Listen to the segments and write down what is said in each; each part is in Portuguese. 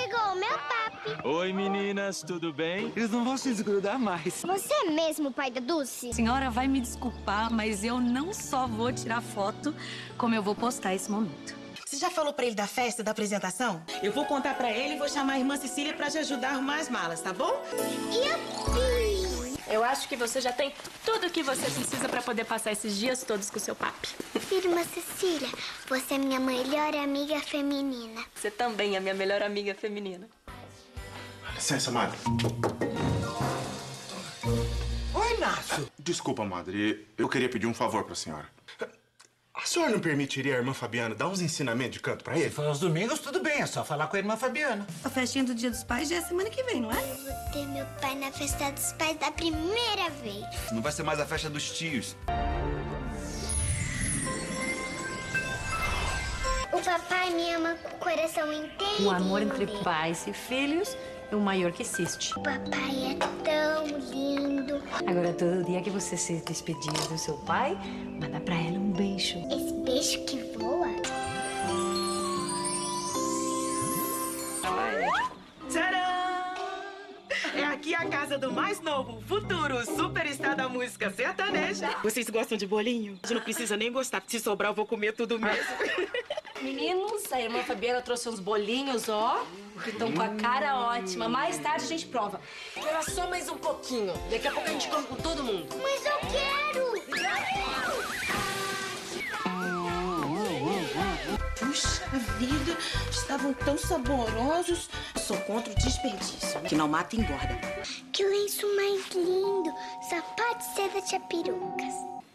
chegou o meu papi. Oi, meninas, tudo bem? Eles não vão se desgrudar mais. Você é mesmo o pai da Dulce? A senhora vai me desculpar, mas eu não só vou tirar foto, como eu vou postar esse momento. Você já falou pra ele da festa, da apresentação? Eu vou contar pra ele e vou chamar a irmã Cecília pra te ajudar a arrumar as malas, tá bom? Eu acho que você já tem tudo o que você precisa pra poder passar esses dias todos com seu papi. Irmã Cecília, você é minha melhor amiga feminina. Você também é minha melhor amiga feminina. Licença, madre. Oi, Inácio. Desculpa, madre. Eu queria pedir um favor pra senhora. A senhora não permitiria a irmã Fabiana dar uns ensinamentos de canto pra ele? Se for aos domingos, tudo bem. É só falar com a irmã Fabiana. A festinha do Dia dos Pais já é semana que vem, não é? Eu vou ter meu pai na festa dos pais da primeira vez. Não vai ser mais a festa dos tios. O papai me ama com o coração inteiro. O amor entre pais e filhos é o maior que existe. O papai é tão lindo. Agora, todo dia que você se despedir do seu pai, manda pra ela um beijo. Esse beijo que voa? Tcharam! É aqui a casa do mais novo, futuro superstar da música sertaneja. Vocês gostam de bolinho? A gente não precisa nem gostar. Se sobrar, eu vou comer tudo mesmo. Meninos, a irmã Fabiana trouxe uns bolinhos, ó, que estão com a cara ótima. Mais tarde a gente prova. Era só mais um pouquinho. Daqui a pouco a gente come com todo mundo. Mas eu quero! Puxa vida, estavam tão saborosos. Sou contra o desperdício, que não mata e engorda. Que lenço mais lindo! Sapato de seda de perucas.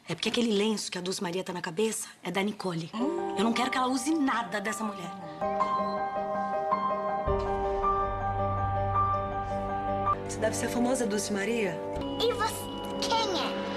É porque aquele lenço que a Dulce Maria tá na cabeça é da Nicole. Eu não quero que ela use nada dessa mulher. Você deve ser a famosa Dulce Maria. E você, quem é?